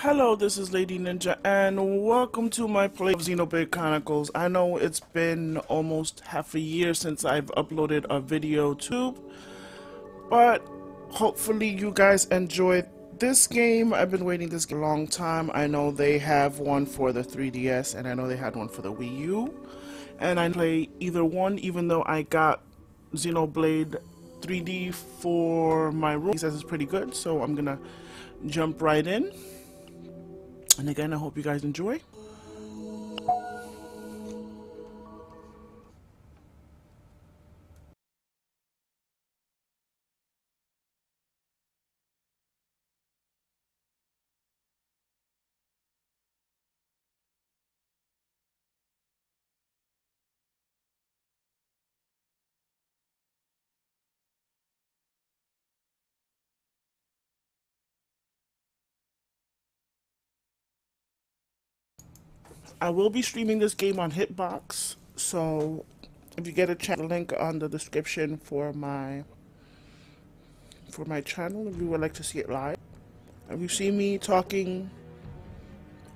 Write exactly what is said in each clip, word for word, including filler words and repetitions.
Hello, this is Lady Ninja, and welcome to my play of Xenoblade Chronicles. I know it's been almost half a year since I've uploaded a video to, but hopefully you guys enjoyed this game. I've been waiting this a long time. I know they have one for the three D S, and I know they had one for the Wii U, and I play either one, even though I got Xenoblade three D for my room. He says it's pretty good, so I'm gonna jump right in. And again, I hope you guys enjoy. I will be streaming this game on Hitbox, so if you get a channel link on the description for my for my channel if you would like to see it live. If you see me talking,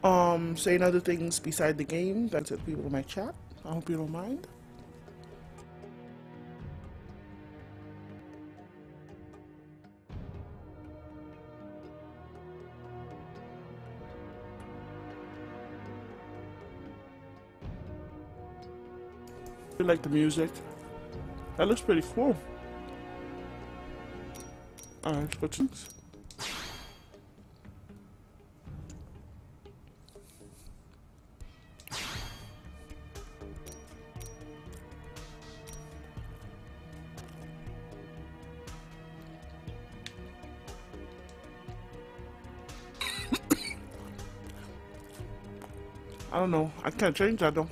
um, saying other things beside the game, that's it, people in my chat. I hope you don't mind. I like the music. That looks pretty cool. Alright, switching. I don't know. I can't change that though.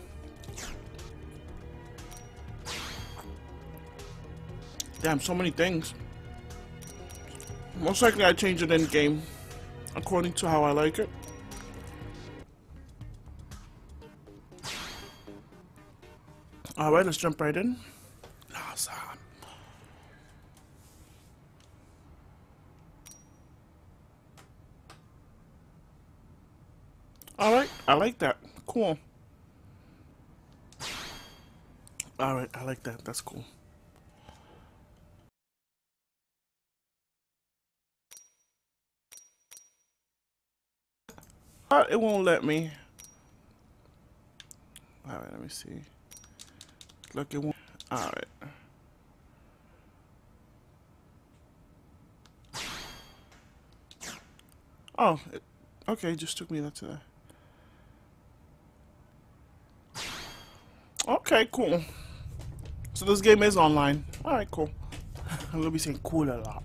Damn, so many things. Most likely I change it in game according to how I like it. Alright, let's jump right in. Awesome. Alright, I like that. Cool. Alright, I like that. That's cool. But it won't let me. Alright, let me see. Look, it won't. Alright. Oh, it, okay, it just took me that to there. Okay, cool. So this game is online. Alright, cool. I'm gonna be saying cool a lot.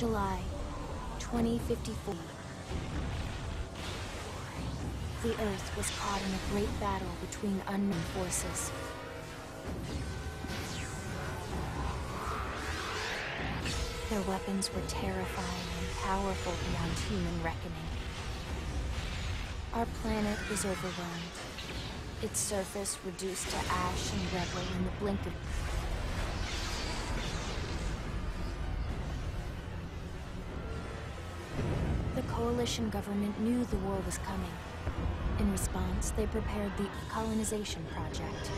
July twenty fifty-four. The Earth was caught in a great battle between unknown forces. Their weapons were terrifying and powerful beyond human reckoning. Our planet was overwhelmed. Its surface reduced to ash and rubble in the blink of... The coalition government knew the war was coming. In response, they prepared the colonization project,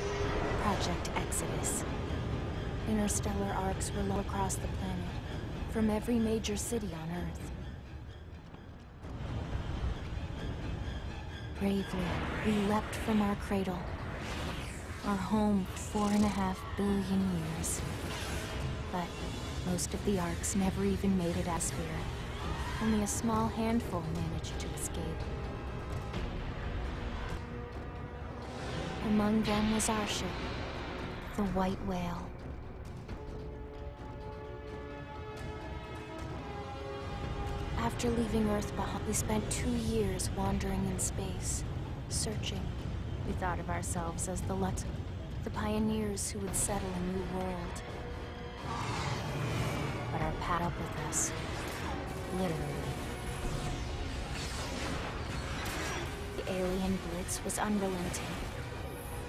Project Exodus. Interstellar arcs were launched across the planet, from every major city on Earth. Bravely, we leapt from our cradle, our home four and a half billion years. But most of the arcs never even made it as spirit. Only a small handful managed to escape. Among them was our ship, the White Whale. After leaving Earth behind, we spent two years wandering in space, searching. We thought of ourselves as the Lux, the pioneers who would settle a new world. But our path up with us, literally. The alien blitz was unrelenting.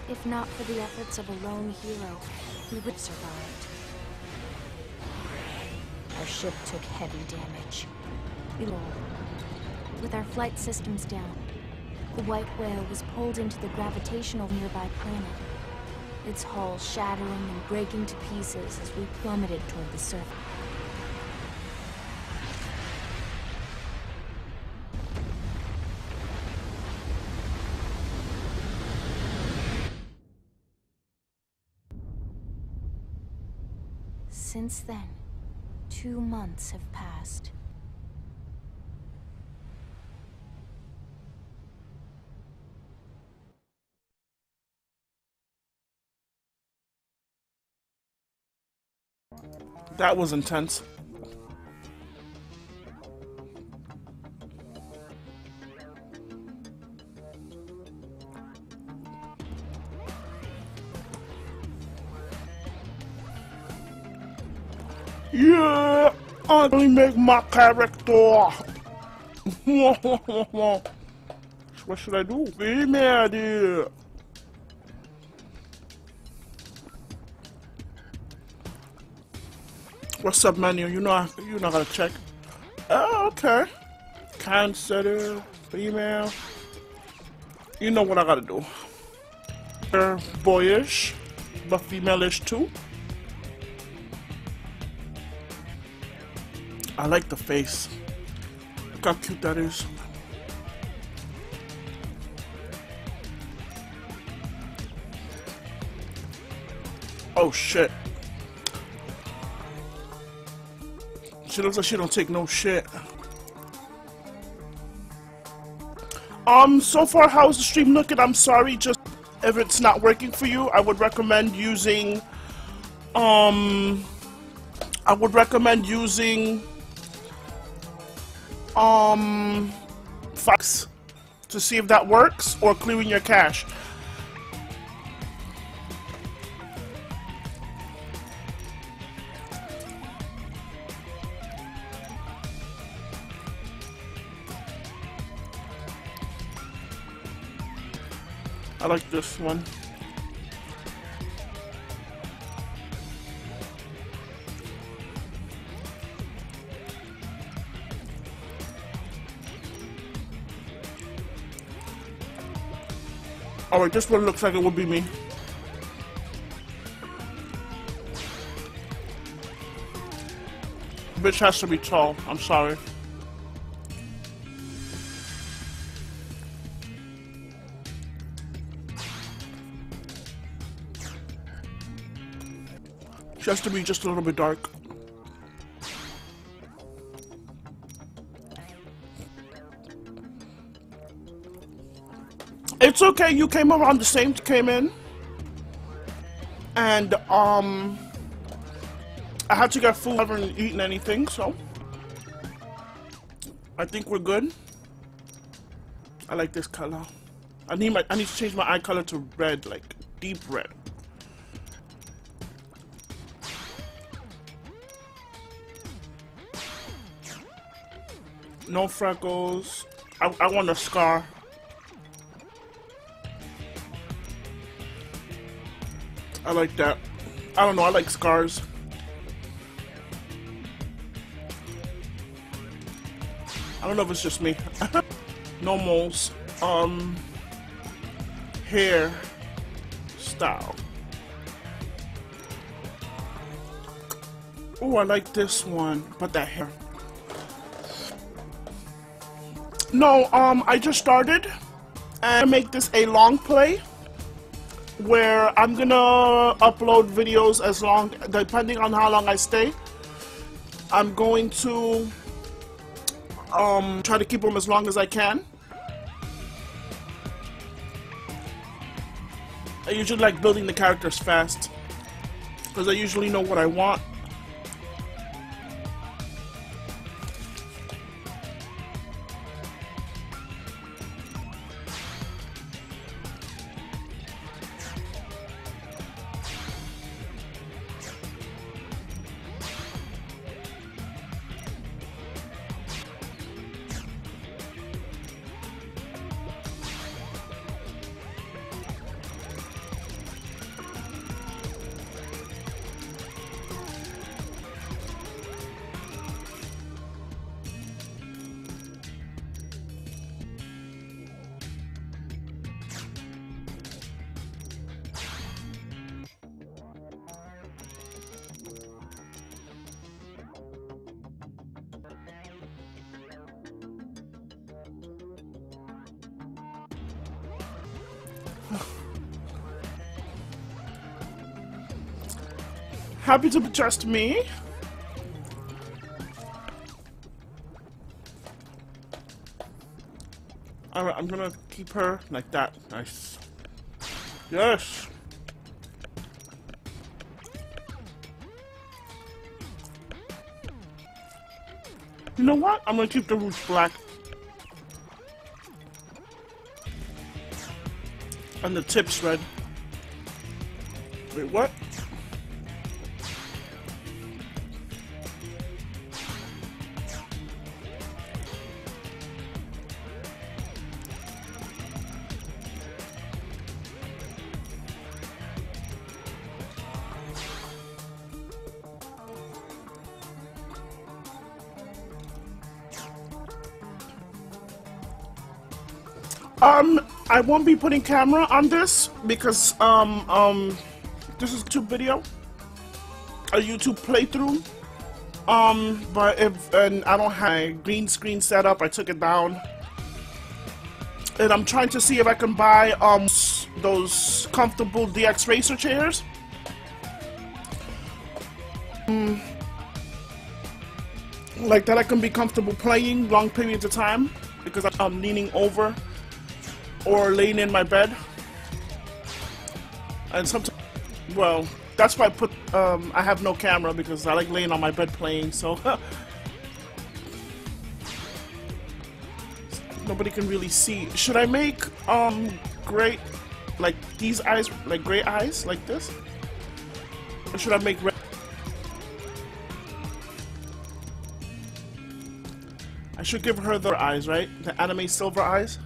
If not for the efforts of a lone hero, we would have survived. Our ship took heavy damage. We rolled. With our flight systems down, the White Whale was pulled into the gravitational nearby planet, its hull shattering and breaking to pieces as we plummeted toward the surface. Since then, two months have passed. That was intense. Yeah, I only make my character. What should I do? Female, dude. What's up, menu? You know, I, you know how to check. Oh, okay. Consider female. You know what I gotta do. They're boyish, but female-ish too. I like the face. Look how cute that is. Oh shit. She looks like she don't take no shit. Um, so far, how's the stream looking? I'm sorry, just if it's not working for you, I would recommend using, um, I would recommend using Um, Fox to see if that works, or clearing your cache. I like this one. Alright, this one looks like it would be me. Bitch has to be tall, I'm sorry. She has to be just a little bit dark. It's okay, you came around the same, came in, and um, I had to get food, I haven't eaten anything, so I think we're good. I like this color. I need my I need to change my eye color to red, like deep red. No freckles. I, I want a scar. I like that. I don't know, I like scars. I don't know if it's just me. No moles. Um, hair style. Oh, I like this one, but that hair. No, um, I just started, and I make this a long play, where I'm gonna upload videos as long, depending on how long I stay. I'm going to um, try to keep them as long as I can. I usually like building the characters fast, because I usually know what I want. Happy to trust me. Alright, I'm gonna keep her like that. Nice. Yes! You know what? I'm gonna keep the roots black. And the tips red. Wait, what? Um, I won't be putting camera on this because, um, um, this is a YouTube video, a YouTube playthrough, um, but if, and I don't have a green screen set up, I took it down, and I'm trying to see if I can buy, um, those comfortable D X Racer chairs. Um, like that I can be comfortable playing long periods of time because I'm leaning over. Or laying in my bed, and sometimes, well, that's why I put, um, I have no camera because I like laying on my bed playing, so nobody can really see. Should I make, um, gray, like these eyes, like gray eyes, like this? Or should I make red? I should give her the eyes, right? The anime silver eyes?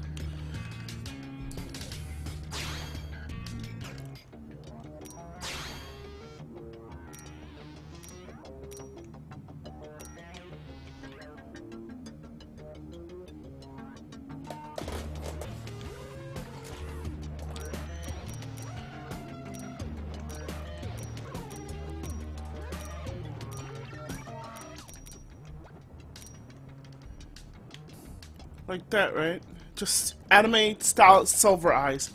Like that, right? Just anime style silver eyes.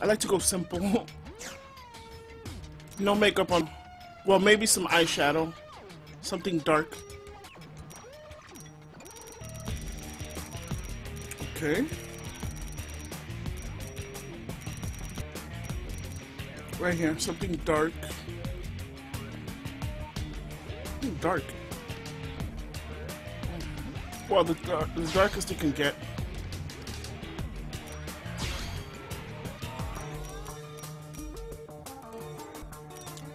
I like to go simple. No makeup on. Well, maybe some eyeshadow. Something dark. Okay. Right here, something dark. Something dark. Well, the, uh, the darkest you can get.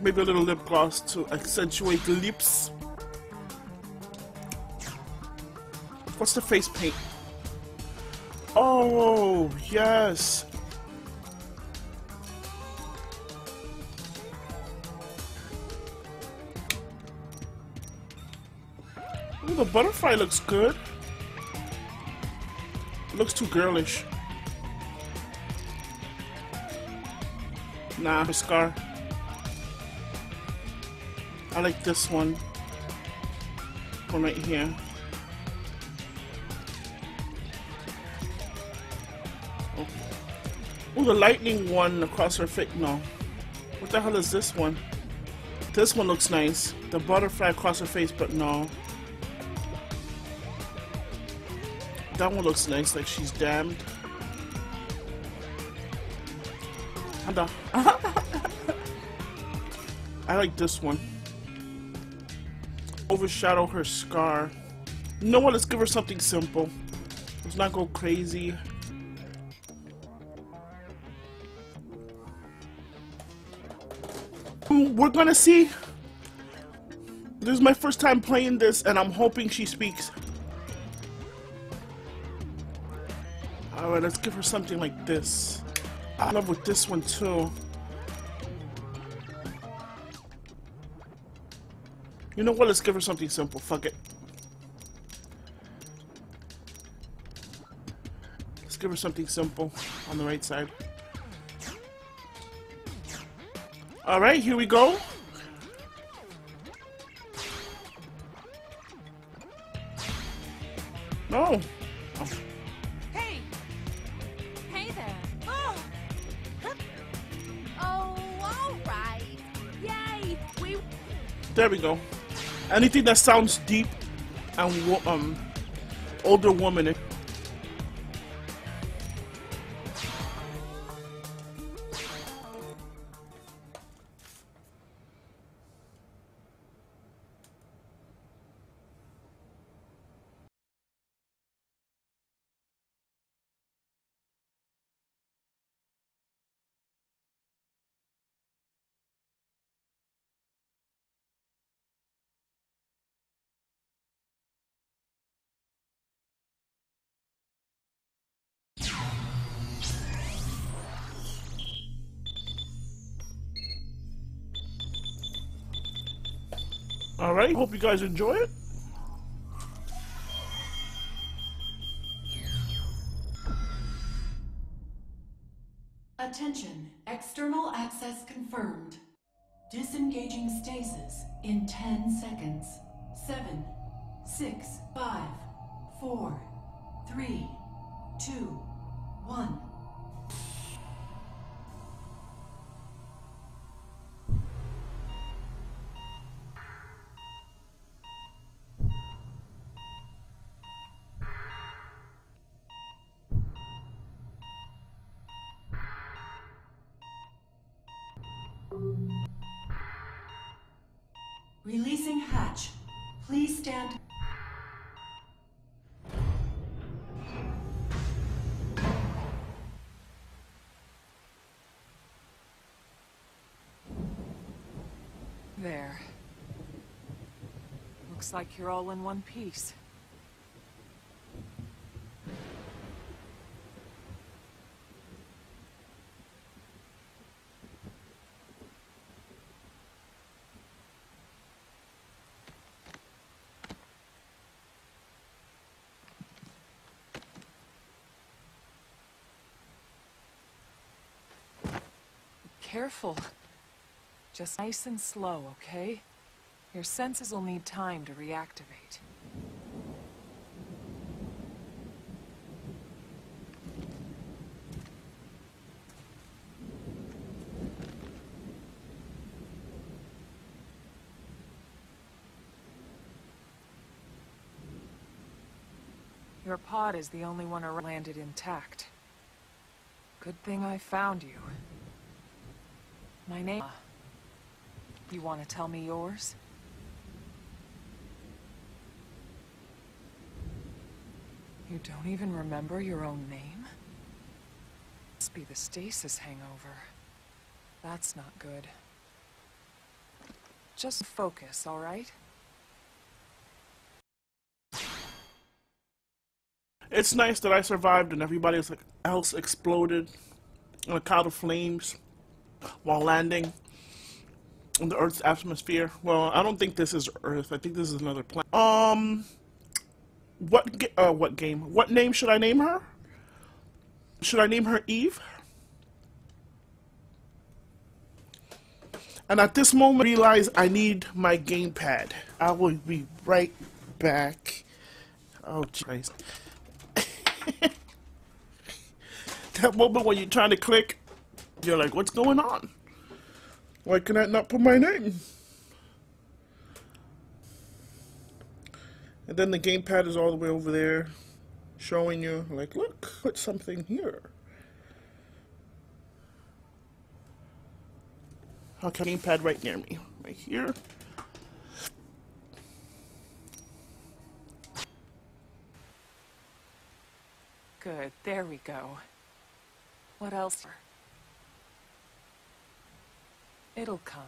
Maybe a little lip gloss to accentuate the lips. What's the face paint? Oh, yes! Ooh, the butterfly looks good. It looks too girlish. Nah, her scar. I like this one. One right here. Oh, the lightning one across her face. No. What the hell is this one? This one looks nice. The butterfly across her face, but no. That one looks nice, like she's damned. And, uh, I like this one. Overshadow her scar. You know what? Let's give her something simple. Let's not go crazy. We're gonna see. This is my first time playing this, and I'm hoping she speaks. Alright, let's give her something like this. I'm in love with this one too. You know what? Let's give her something simple. Fuck it. Let's give her something simple on the right side. Alright, here we go. No. Oh. Hey. Hey there. Oh. Oh, alright. Yay. We There we go. Anything that sounds deep and wo um older woman. Alright, hope you guys enjoy it. Attention, external access confirmed. Disengaging stasis in ten seconds. seven, six, five, four, three, two, one. Releasing hatch. Please stand. There. Looks like you're all in one piece. Careful. Just nice and slow, okay? Your senses will need time to reactivate. Your pod is the only one around landed intact. Good thing I found you. My name... You want to tell me yours? You don't even remember your own name? Must be the stasis hangover. That's not good. Just focus, all right? It's nice that I survived and everybody else exploded in a cloud of flames while landing in the Earth's atmosphere. Well, I don't think this is Earth. I think this is another planet. Um, what ga uh, what game? What name should I name her? Should I name her Eve? And at this moment, I realize I need my gamepad. I will be right back. Oh, Christ. That moment when you're trying to click, you're like, what's going on? Why can I not put my name? And then the gamepad is all the way over there, showing you, like, look, put something here. Okay, gamepad right near me, right here. Good, there we go. What else? It'll come.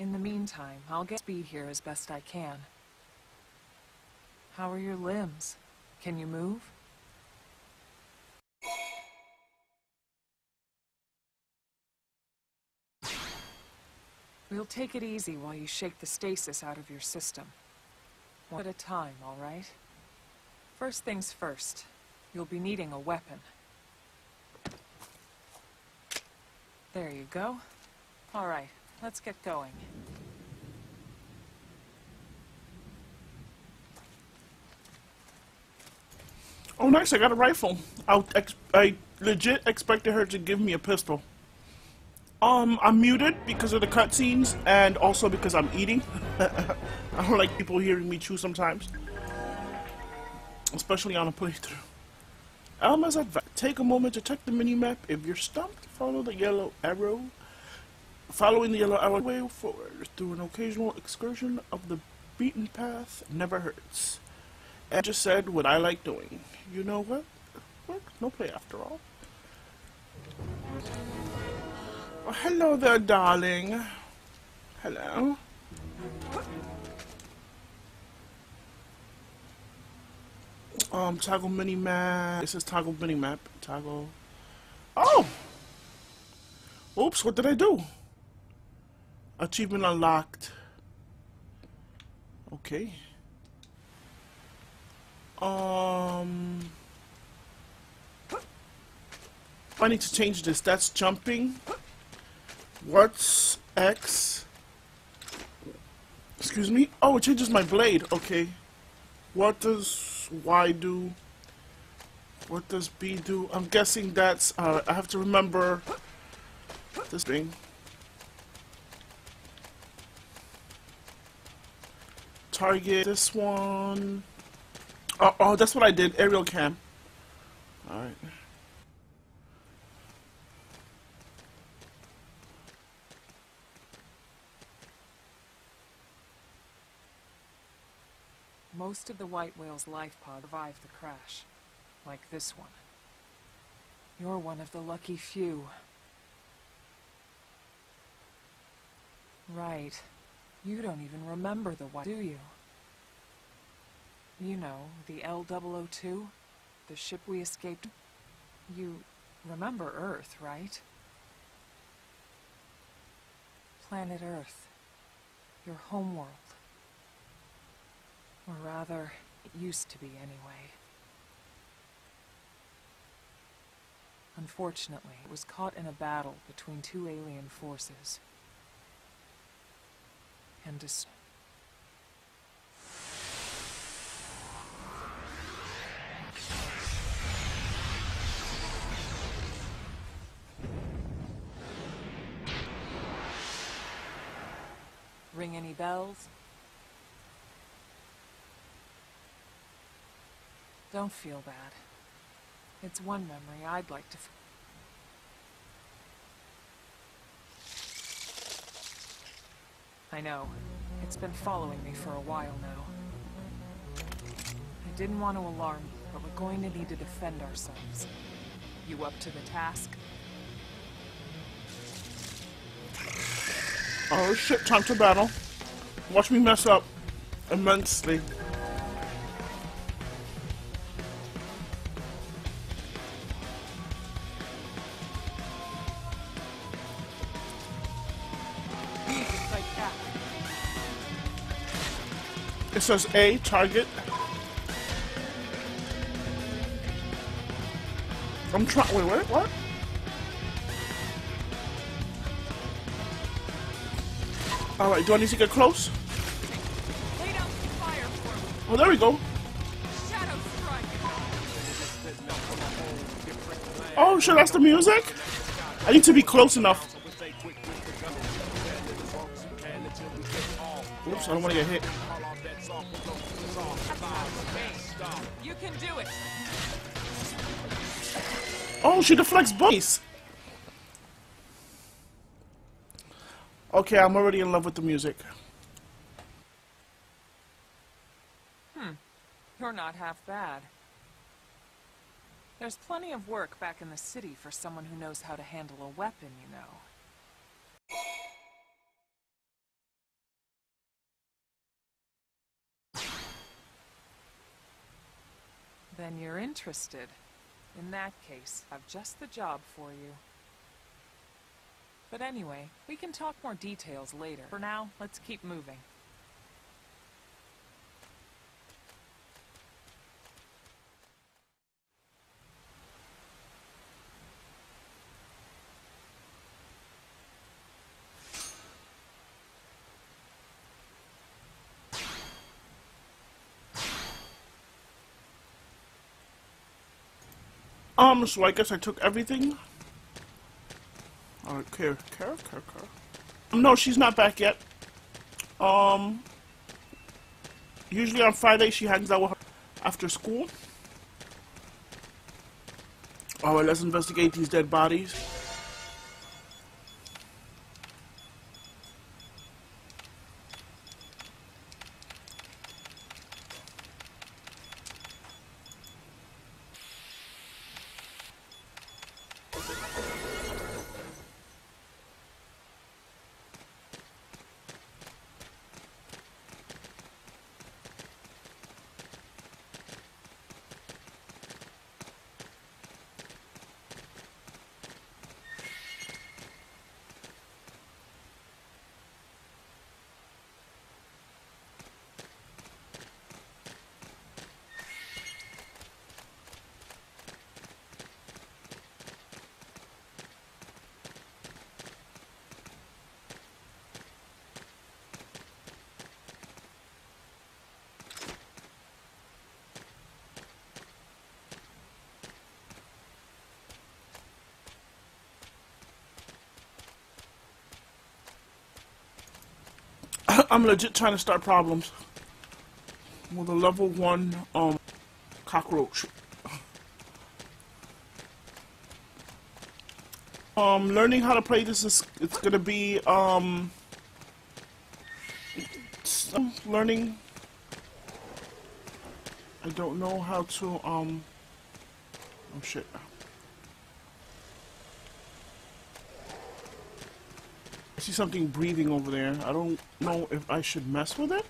In the meantime, I'll get speed here as best I can. How are your limbs? Can you move? We'll take it easy while you shake the stasis out of your system. One at a time, all right? First things first, you'll be needing a weapon. There you go. All right, let's get going. Oh, nice, I got a rifle. I, ex I legit expected her to give me a pistol. Um, I'm muted because of the cutscenes and also because I'm eating. I don't like people hearing me chew sometimes. Especially on a playthrough. Elma's advice. Take a moment to check the minimap. If you're stumped, follow the yellow arrow. Following the yellow arrow way forward through an occasional excursion of the beaten path never hurts. I just said what I like doing. You know what? Work? No play after all. Oh, hello there, darling. Hello. Um, toggle mini map. This is toggle mini map. Toggle. Oh! Oops, what did I do? Achievement unlocked. Okay. Um. I need to change this. That's jumping. What's X? Excuse me? Oh, it changes my blade. Okay. What does Y do? What does B do? I'm guessing that's... Uh, I have to remember this thing. Target this one. Oh, oh that's what I did. Aerial cam. Alright. Most of the White Whale's life pod survived the crash, like this one. You're one of the lucky few. Right. You don't even remember the White, do you? You know, the L W O two? The ship we escaped? You remember Earth, right? Planet Earth. Your homeworld. Or rather, it used to be anyway. Unfortunately, it was caught in a battle between two alien forces. And dis- Ring any bells? Don't feel bad. It's one memory I'd like to f- I know. It's been following me for a while now. I didn't want to alarm you. but we're going to need to defend ourselves. You up to the task? Oh shit, time to battle. Watch me mess up immensely. Like that. It says A, target. I'm trying. Wait, wait, what? Alright, do I need to get close? Lay down some fire for me. Oh, there we go. Shadow strike. Oh, shit, that's the music? I need to be close enough. Oops, I don't want to get hit. You can do it. Oh, she deflects bullets. Okay, I'm already in love with the music. Hmm. You're not half bad. There's plenty of work back in the city for someone who knows how to handle a weapon, you know. Then you're interested. In that case, I've just the job for you. But anyway, we can talk more details later. For now, let's keep moving. Um, so I guess I took everything. Alright, care, care, care, care. No, she's not back yet. Um, usually on Friday she hangs out with her after school. Alright, let's investigate these dead bodies. I'm legit trying to start problems with a level one um cockroach. Um, learning how to play this is it's gonna be um learning. I don't know how to um oh shit. I see something breathing over there. I don't know if I should mess with it.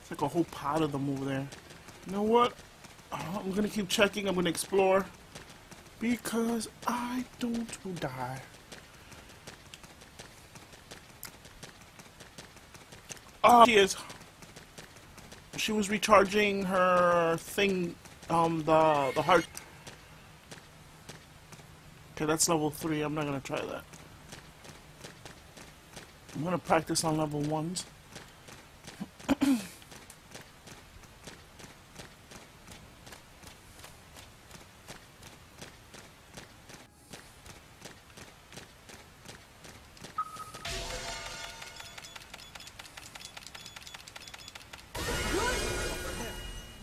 It's like a whole pot of them over there. You know what? I'm gonna keep checking. I'm gonna explore because I don't want to die. Ah, she is. She was recharging her thing. Um, the the heart. Okay, that's level three. I'm not gonna try that. I'm gonna practice on level ones.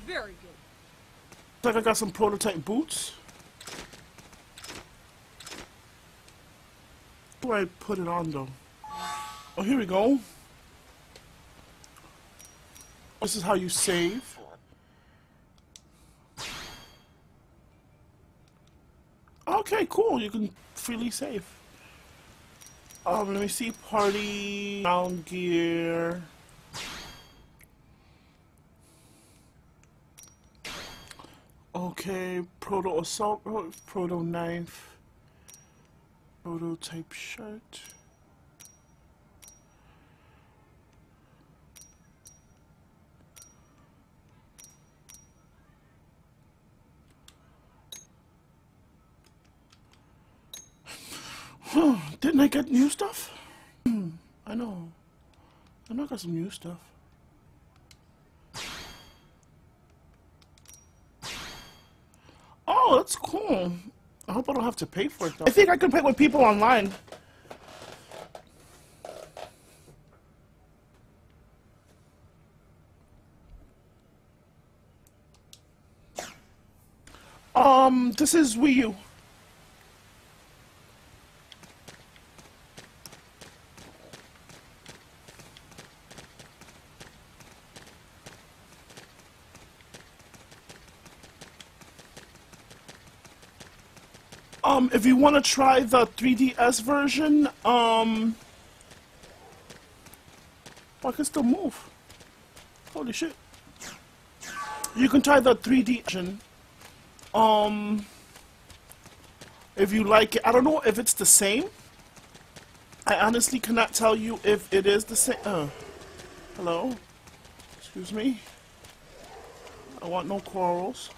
Very good. Looks like I got some prototype boots. I put it on though. Oh, here we go. This is how you save. Okay, cool. You can freely save. Um, let me see. Party, Down Gear. Okay, Proto Assault, Proto Knife, Prototype Shirt. Didn't I get new stuff? Hmm, I know. I know I got some new stuff. Oh, that's cool. I hope I don't have to pay for it, though. I think I can play with people online. Um, this is Wii U. Um, if you want to try the three D S version, um, I can still move. Holy shit. You can try the three D version. Um, if you like it. I don't know if it's the same. I honestly cannot tell you if it is the same. Uh, hello? Excuse me. I want no quarrels.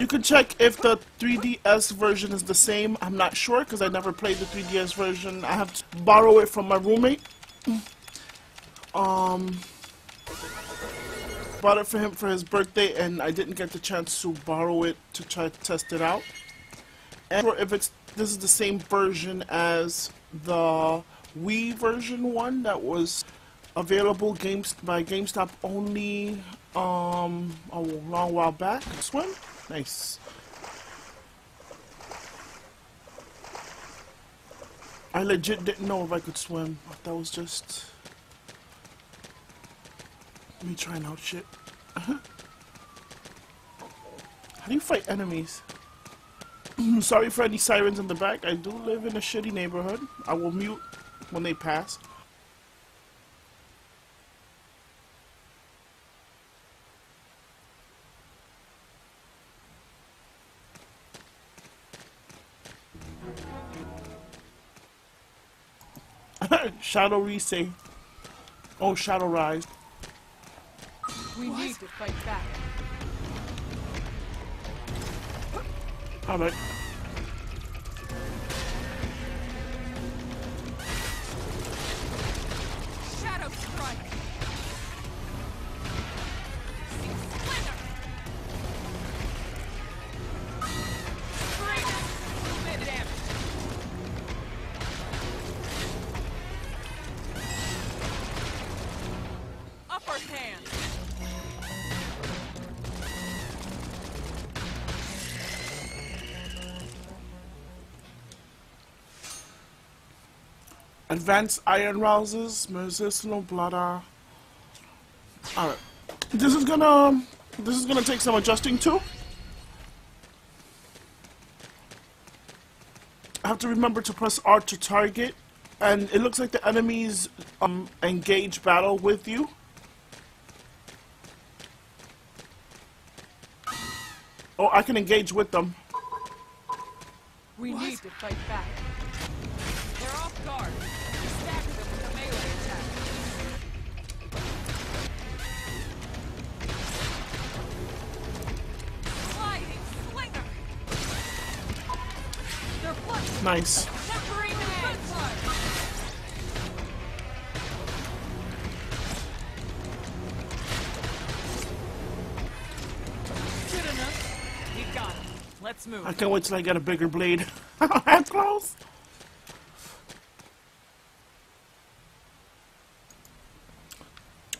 You can check if the three D S version is the same. I'm not sure because I never played the three D S version. I have to borrow it from my roommate. Um, bought it for him for his birthday, and I didn't get the chance to borrow it to try to test it out. And if it's this is the same version as the Wii version one that was available games by GameStop only um, a long while back. Swim. Nice. I legit didn't know if I could swim. That was just me trying out shit. Uh-huh. How do you fight enemies? Sorry for any sirens in the back. I do live in a shitty neighborhood. I will mute when they pass. Shadow Rising. Oh, Shadow Rise. We what? Need to fight back. Alright. Shadow Strike. Advanced iron rouses, medicinal bladder. All right, this is gonna this is gonna take some adjusting to. I have to remember to press R to target, and it looks like the enemies um, engage battle with you. Oh, I can engage with them. We what? Need to fight back. They're off guard. Nice. Let's move. I can't wait till I get a bigger blade. That's close.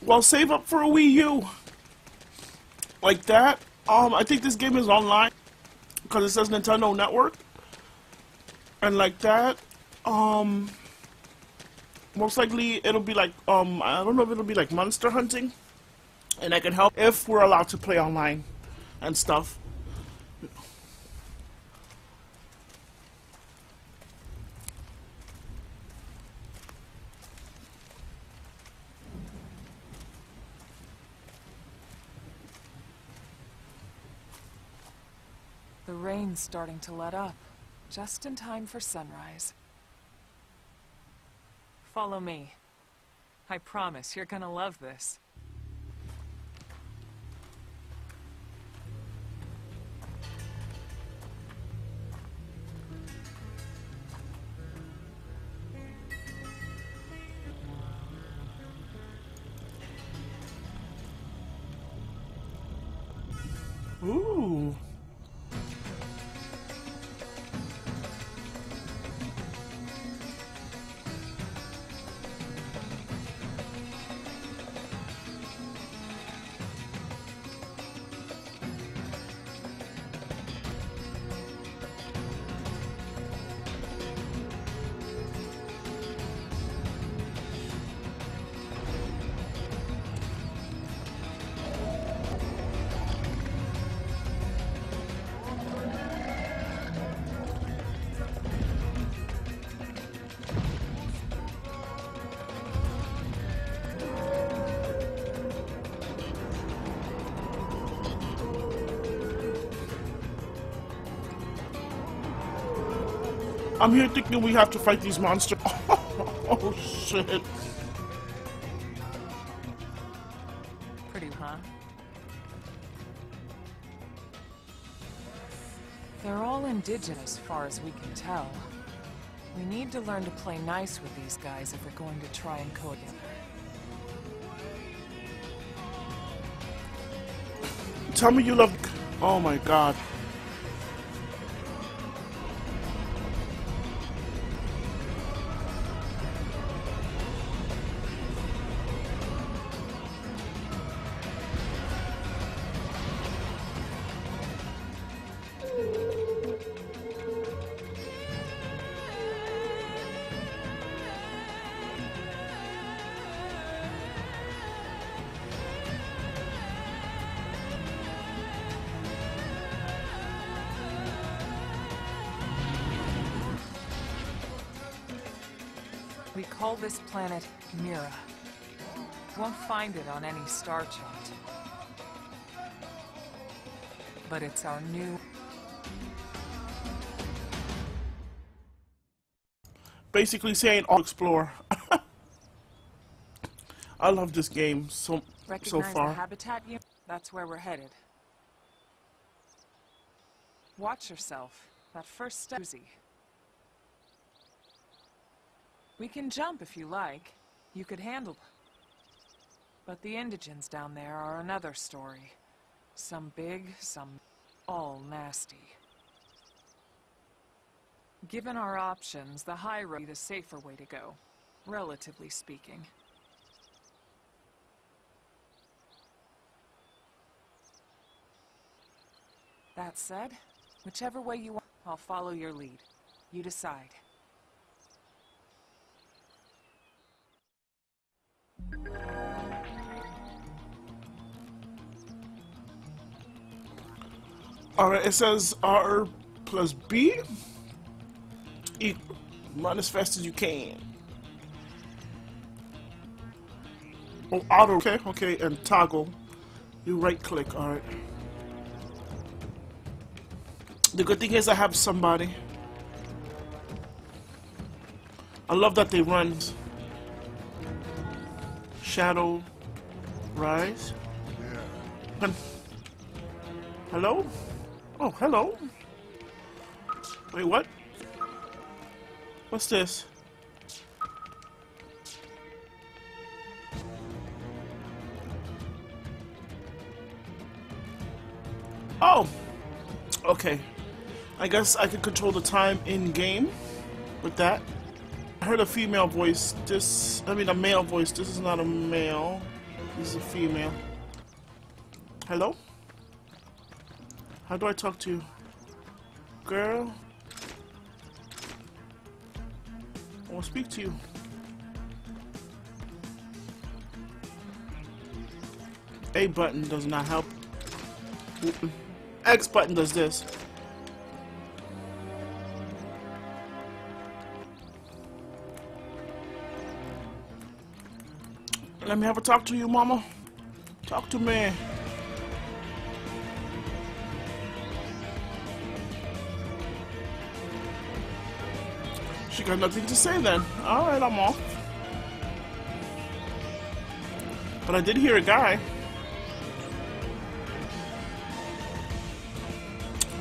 Well, save up for a Wii U. Like that. Um, I think this game is online because it says Nintendo Network. And like that, um, most likely it'll be like, um, I don't know if it'll be like monster hunting, and I can help if we're allowed to play online and stuff. The rain's starting to let up, just in time for sunrise. Follow me. I promise you're gonna love this. Ooh. I'm here thinking we have to fight these monsters. Oh, shit. Pretty, huh? They're all indigenous, far as we can tell. We need to learn to play nice with these guys if we're going to try and go together. Tell me you love... Oh, my God. Call this planet Mira. Won't find it on any star chart. But it's our new... Basically saying, I'll explore. I love this game so, so far. The habitat you... That's where we're headed. Watch yourself. That first step... We can jump if you like. You could handle. But the indigens down there are another story. Some big, some all nasty. Given our options, the high road is the safer way to go, relatively speaking. That said, whichever way you want, I'll follow your lead. You decide. Alright, it says R plus B equal run as fast as you can. Oh, auto, okay, okay, and toggle. You right click, alright. The good thing is I have somebody. I love that they run. Shadow Rise. Yeah. Hello? Oh, hello. Wait, what? What's this? Oh! Okay. I guess I can control the time in game with that. I heard a female voice. This, I mean a male voice. This is not a male. This is a female. Hello? How do I talk to you? Girl? I want to speak to you. A button does not help. Mm-mm. X button does this. Let me have a talk to you, mama. Talk to me. She got nothing to say then. Alright, I'm off. But I did hear a guy.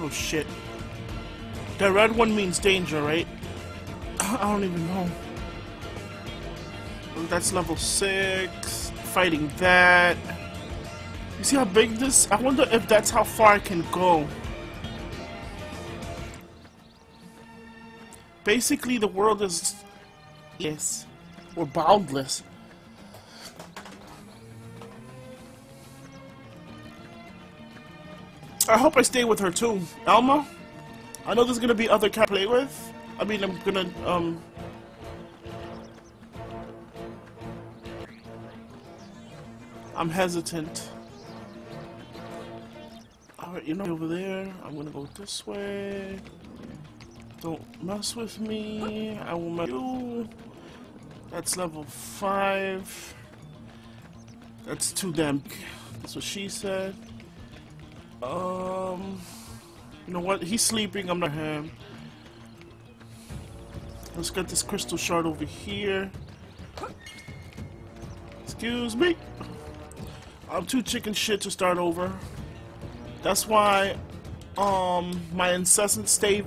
Oh shit. That red one means danger, right? I don't even know. That's level six. Fighting that. You see how big this? I wonder if that's how far I can go. Basically, the world is... Yes. We're boundless. I hope I stay with her too. Elma? I know there's gonna be other cats to play with. I mean, I'm gonna, um... I'm hesitant. Alright, you know, over there. I'm gonna go this way. Don't mess with me. I will mess with you. That's level five. That's too damn. That's what she said. Um, you know what? He's sleeping. I'm not him. Let's get this crystal shard over here. Excuse me. I'm too chicken shit to start over. That's why, um, my incessant state,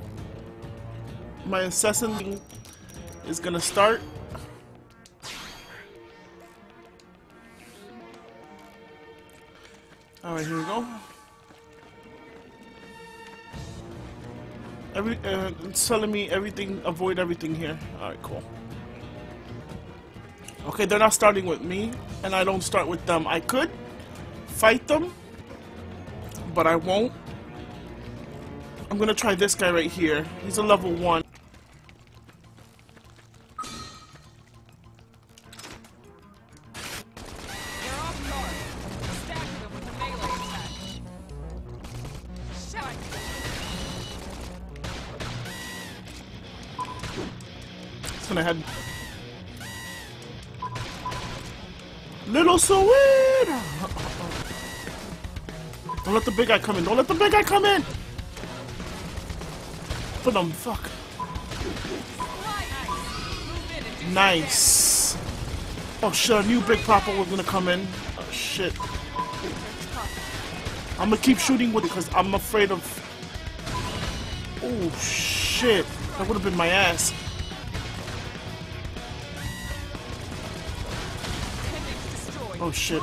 my incessant is gonna start. All right, here we go. Every uh, it's telling me everything, avoid everything here. All right, cool. Okay, they're not starting with me, and I don't start with them. I could fight them, but I won't. I'm gonna try this guy right here. He's a level one. It's gonna head. Little Sweet. Don't let the big guy come in. Don't let the big guy come in. For them, fuck. Nice. Oh shit, I knew Big Papa was gonna come in. Oh shit. I'm gonna keep shooting with it because I'm afraid of. Oh shit. That would have been my ass. Oh shit. Oh shit.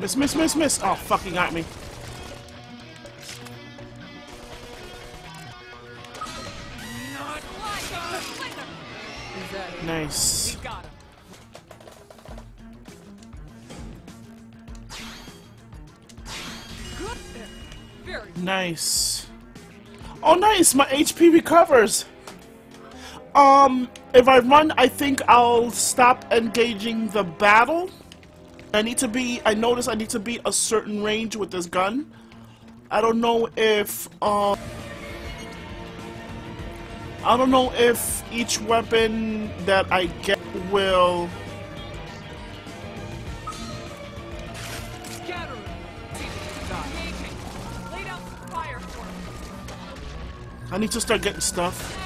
Miss, miss, miss, miss. Oh, fucking got me. Nice. Nice. Oh, nice. My H P recovers. Um, if I run, I think I'll stop engaging the battle. I need to be, I notice I need to be a certain range with this gun. I don't know if, um, I don't know if each weapon that I get will... I need to start getting stuff.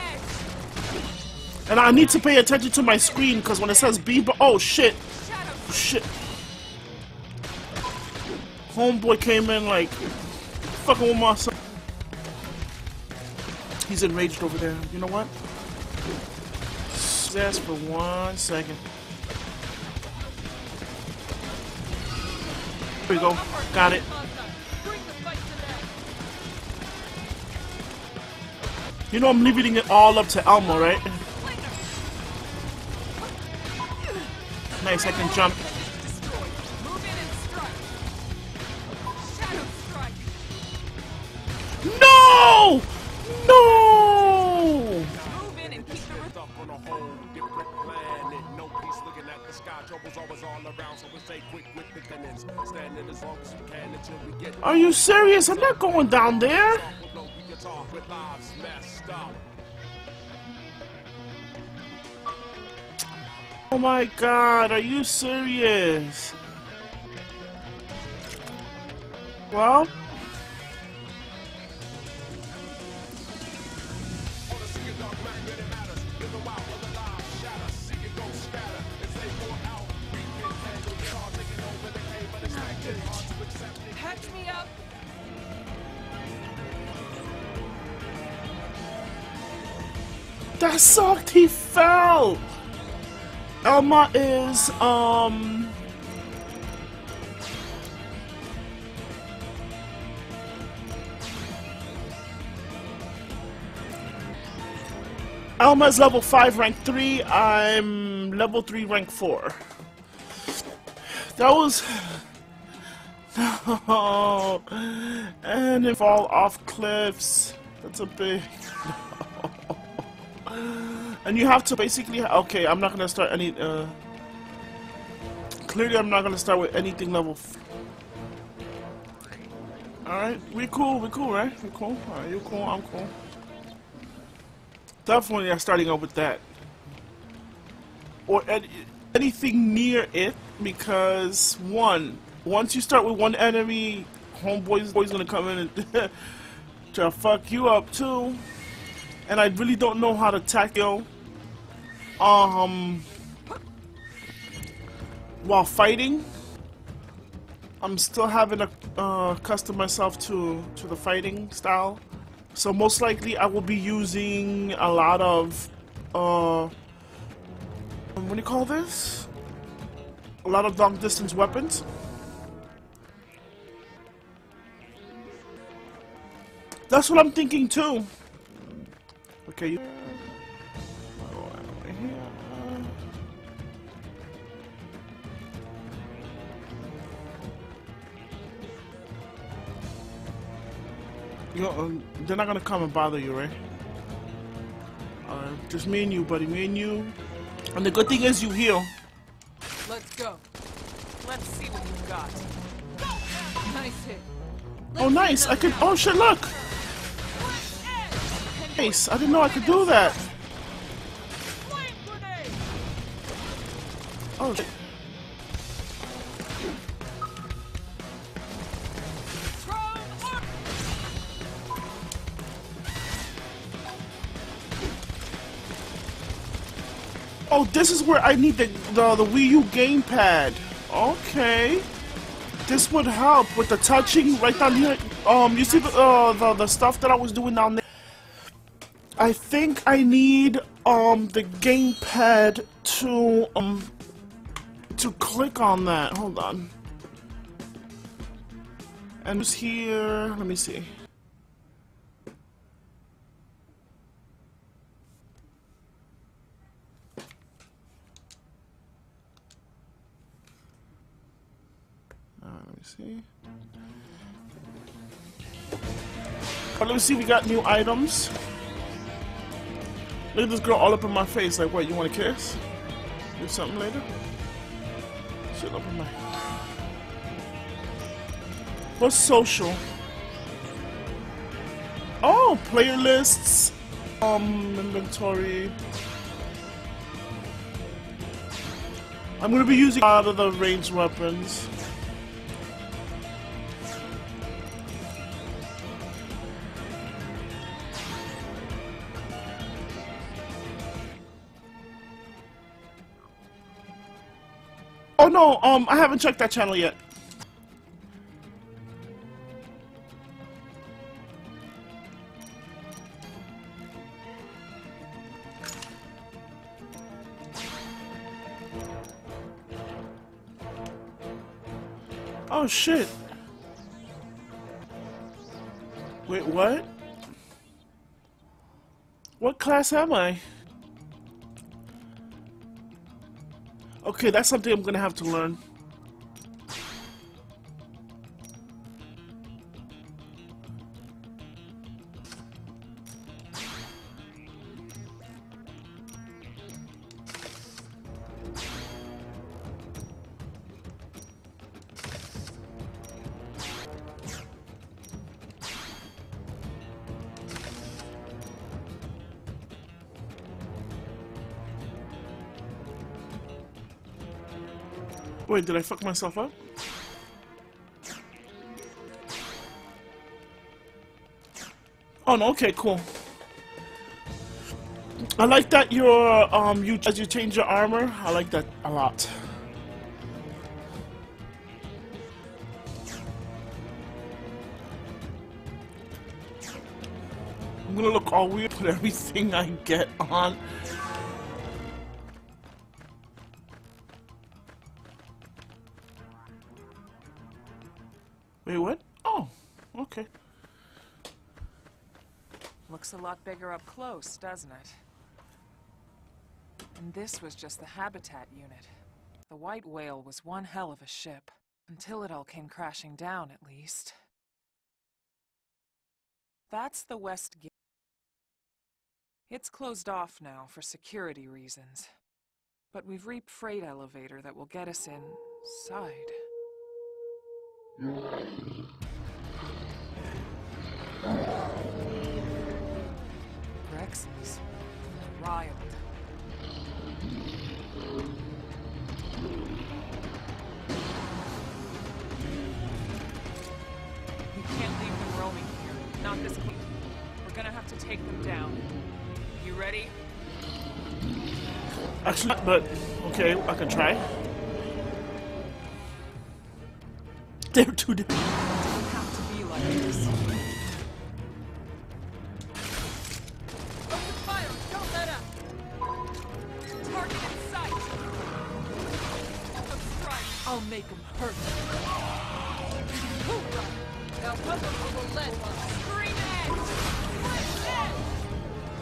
And I need to pay attention to my screen, because when it says B... Oh, shit. Oh, shit. Homeboy came in like... Fucking with my son. He's enraged over there. You know what? Just for one second. Here we go. Got it. You know I'm leaving it all up to Elma, right? Nice, I can jump. Are you serious? I'm not going down there. Oh my god, are you serious? Well? That sucked, he fell! Elma is, um... Elma is level five, rank three, I'm level three, rank four. That was... No! And it fall off cliffs. That's a big... And you have to basically, okay, I'm not gonna start any, uh, clearly I'm not gonna start with anything level f Alright, we cool, we cool, right? We cool, alright, you cool, I'm cool. Definitely I'm starting out with that. Or any, anything near it, because one, once you start with one enemy, homeboy's boy's gonna come in and try to fuck you up too. And I really don't know how to tackle um while fighting. I'm still having to uh, custom myself to to the fighting style, so most likely I will be using a lot of uh what do you call this? A lot of long distance weapons. That's what I'm thinking too. Okay, you go out here. You know, um, they're not gonna come and bother you, right? Uh, just me and you, buddy. Me and you. And the good thing is you heal. Let's go. Let's see what you've got. Nice hit. Let's oh, nice. I can. Oh shit! Look. I didn't know I could do that. Oh shit. Oh, this is where I need the, the, the Wii U gamepad. Okay. This would help with the touching right down here. Um, you see the, uh, the, the stuff that I was doing down there? I think I need um the gamepad to um to click on that. Hold on. And it's here. Let me see. All right, let me see. All right, let me see. We got new items. Look at this girl all up in my face, like, what, you want to kiss? Do something later? Shit up in my... What's social? Oh, player lists, um, inventory. I'm going to be using a lot of the ranged weapons. Oh no, um, I haven't checked that channel yet. Oh shit. Wait, what? What class am I? Okay, that's something I'm gonna have to learn. Wait, did I fuck myself up? Oh no, okay, cool. I like that your um you as you change your armor, I like that a lot. I'm gonna look all weird, put everything I get on. Wait, what? Oh, okay. Looks a lot bigger up close, doesn't it? And this was just the habitat unit. The White Whale was one hell of a ship, until it all came crashing down, at least. That's the west gate. It's closed off now for security reasons. But we've reaped freight elevator that will get us inside. Brex's wild. We can't leave them roaming here. Not this quick. We're gonna have to take them down. You ready? Actually, but okay, I can try. They're too different. It doesn't have to be like this. I'll make them hurt.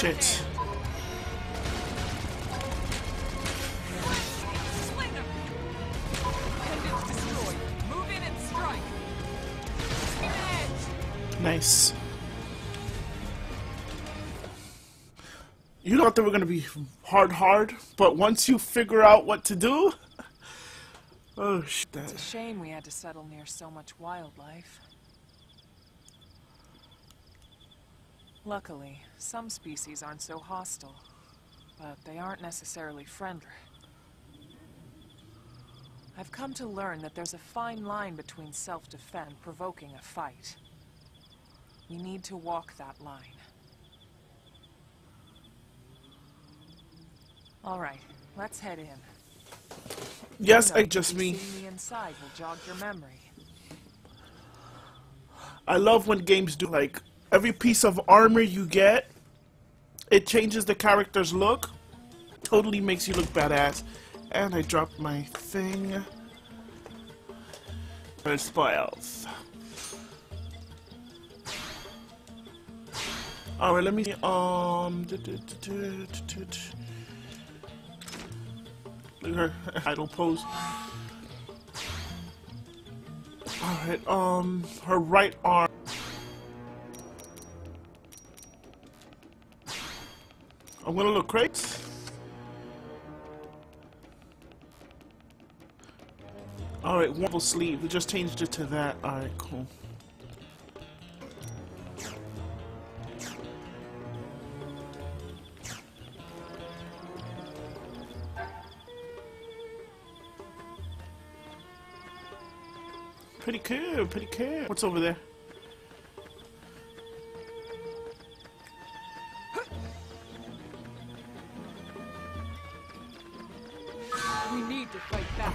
Shit. Nice. You thought they were gonna be hard, hard, but once you figure out what to do, oh shit! It's a shame we had to settle near so much wildlife. Luckily, some species aren't so hostile, but they aren't necessarily friendly. I've come to learn that there's a fine line between self-defense and provoking a fight. We need to walk that line. All right, let's head in. Yes, I just mean. Seeing the inside will jog your memory. I love when games do like. Every piece of armor you get, it changes the character's look. Totally makes you look badass. And I dropped my thing. It spoils. All right, let me see. Um, look at her idle pose. All right. Um, her right arm. I'm gonna look crates. Alright, wonderful sleeve. We just changed it to that. Alright, cool. Pretty cool, pretty cool. What's over there?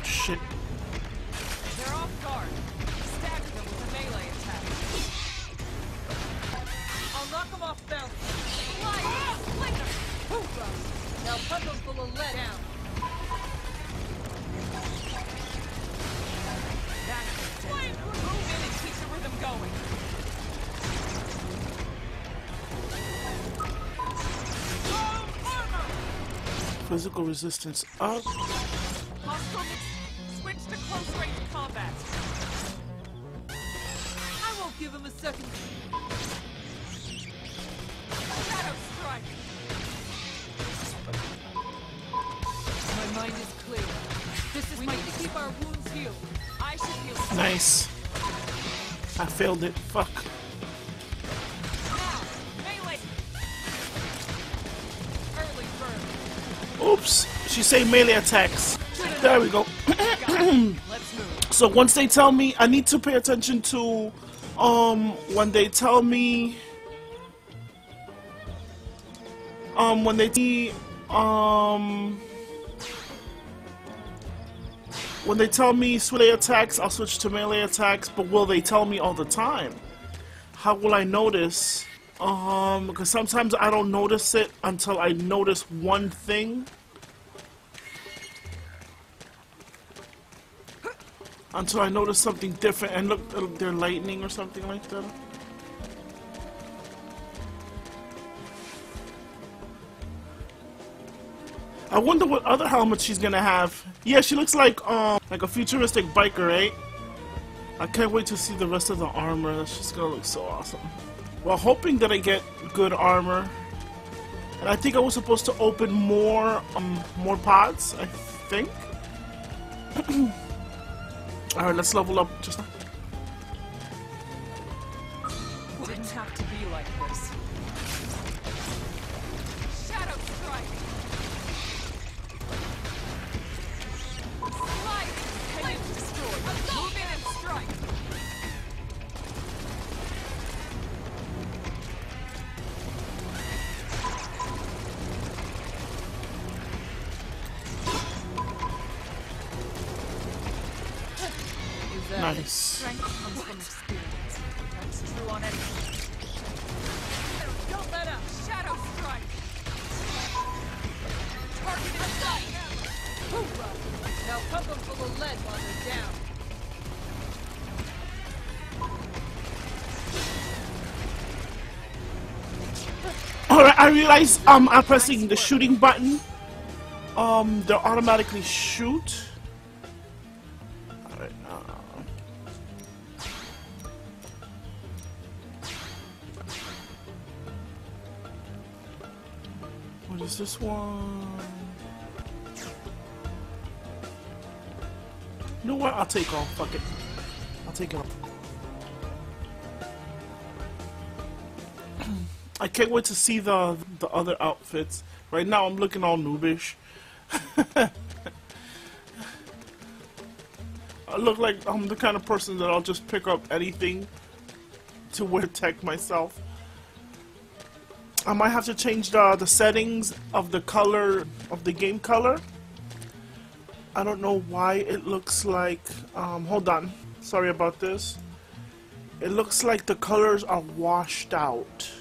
Shit. They're off guard. Stab them with a melee attack. I'll knock them off balance. Fly! Flicker! Hoorah! Now put those little lead down. That's it. Move in and keep the rhythm going. Armor! physical resistance up. Hostile mix. Switch to close range combat. I won't give him a second. Shadow strike. My mind is clear. This is we my need to keep our wounds healed. I should heal. Nice. I failed it. Fuck. Oops, she say melee attacks. There we go. So once they tell me, I need to pay attention to, um, when they tell me, um, when they see, um, when they tell me switch attacks, I'll switch to melee attacks. But will they tell me all the time? How will I notice? Um, because sometimes I don't notice it until I notice one thing. Until I notice something different, and look, they're lightning or something like that. I wonder what other helmet she's gonna have. Yeah, she looks like, um, like a futuristic biker, right? I can't wait to see the rest of the armor. That's just gonna look so awesome. Well, hoping that I get good armor, and I think I was supposed to open more, um, more pods, I think. All right, let's level up. Just now. Didn't have to be like this. Shadow strike. Light, flame destroyed. Move in and strike. Nice. Alright, I realize um I'm pressing the shooting button. Um they'll automatically shoot. This one. You know what? I'll take off. Fuck it. I'll take it off. I can't wait to see the the other outfits. Right now, I'm looking all noobish. I look like I'm the kind of person that I'll just pick up anything to wear tech myself. I might have to change the, the settings of the color, of the game color. I don't know why it looks like, um, hold on, sorry about this. It looks like the colors are washed out.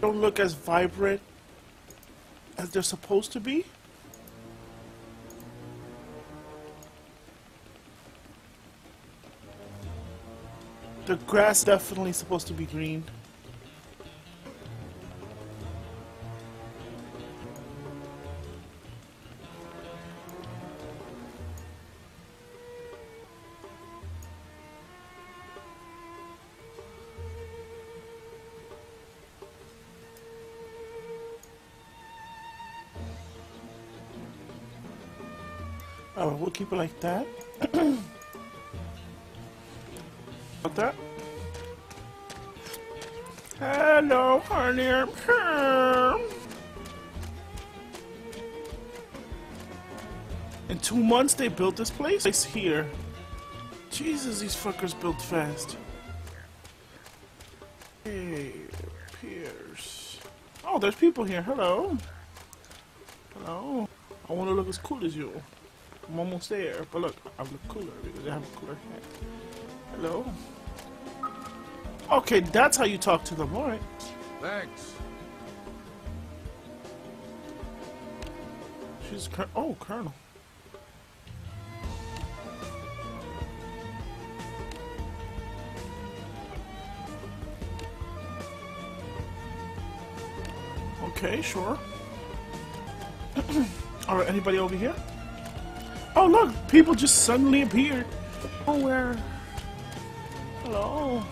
Don't look as vibrant as they're supposed to be. The grass definitely supposed to be green. Alright, we'll keep it like that. About that. Hello, honey. I'm here. In two months, they built this place. It's here. Jesus, these fuckers built fast. Hey, Pierce. Oh, there's people here. Hello. Hello. I want to look as cool as you. I'm almost there, but look, I look cooler because I have a cooler hat. Hello. Okay, that's how you talk to them, alright. Thanks. She's cur oh, Colonel. Okay, sure. Alright, anybody over here? Oh look, people just suddenly appeared. Oh, where? Hello.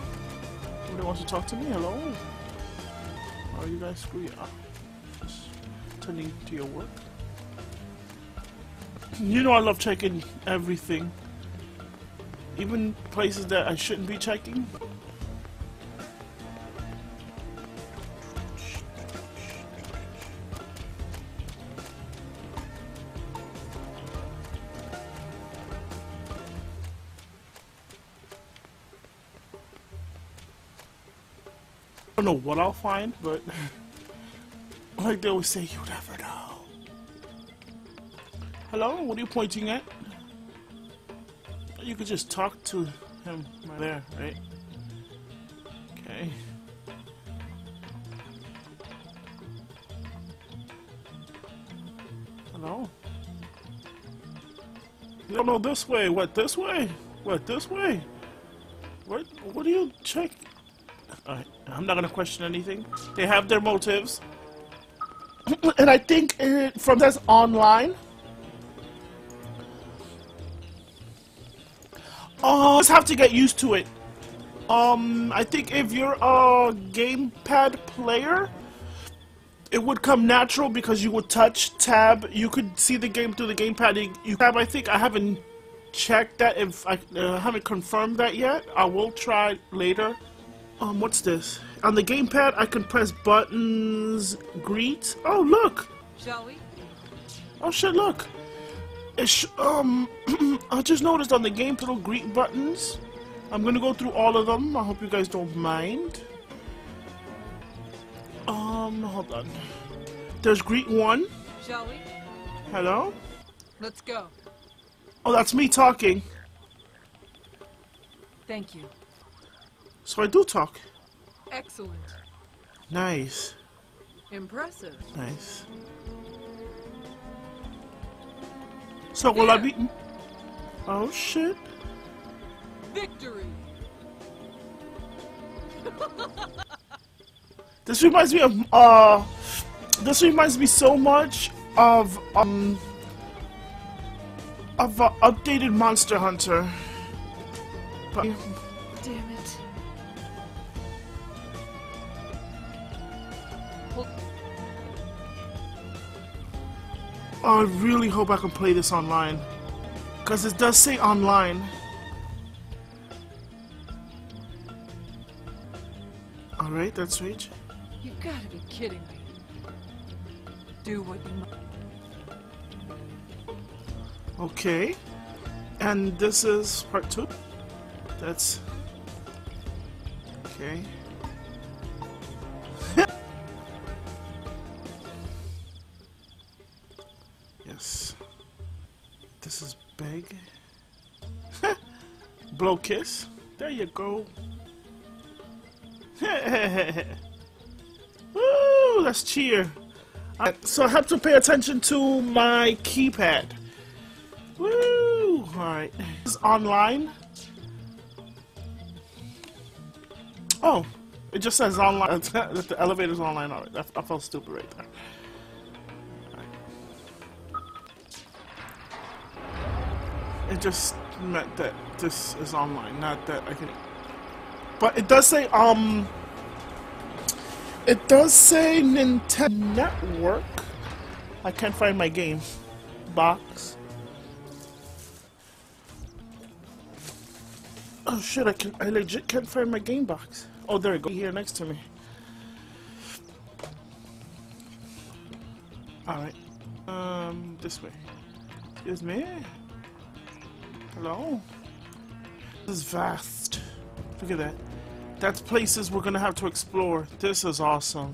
Nobody wants to talk to me, hello? Oh, you guys screw you up. Just turning to your work. You know I love checking everything. Even places that I shouldn't be checking. I don't know what I'll find, but like they always say, you never know. Hello, what are you pointing at? You could just talk to him right there, right? Okay. Hello? No, no, this way. What, this way? What, this way? What, what do you check? Alright, I'm not gonna question anything. They have their motives. And I think it, from this online. Oh, just have to get used to it. Um, I think if you're a gamepad player, it would come natural because you would touch, tab, you could see the game through the gamepad. You tab, I think I haven't checked that, if I uh, haven't confirmed that yet. I will try later. Um, what's this? On the gamepad, I can press buttons, greet. Oh, look! Shall we? Oh, shit, look! It sh um, I just noticed on the game little greet buttons. I'm gonna go through all of them. I hope you guys don't mind. Um, hold on. There's greet one. Shall we? Hello? Let's go. Oh, that's me talking. Thank you. So I do talk. Excellent. Nice. Impressive. Nice. So will there. I be... Oh, shit. Victory. This reminds me of, uh... This reminds me so much of, um... of uh, updated Monster Hunter. But... Damn it. I really hope I can play this online, because it does say online. Alright, that's Rage. You gotta be kidding me. Do what you must. Okay. And this is part two. That's... Okay. This is big. Blow kiss. There you go. Woo! Let's cheer. I, so I have to pay attention to my keypad. Woo! Alright. This is online. Oh, it just says online. That the elevator's online. Alright, I, I felt stupid right there. It just meant that this is online, not that I can... But it does say, um... It does say Nintendo Network. I can't find my game. Box. Oh shit, I can, I legit can't find my game box. Oh, there it goes. Here next to me. Alright. Um, this way. Excuse me. Hello? This is vast. Look at that. That's places we're gonna have to explore. This is awesome.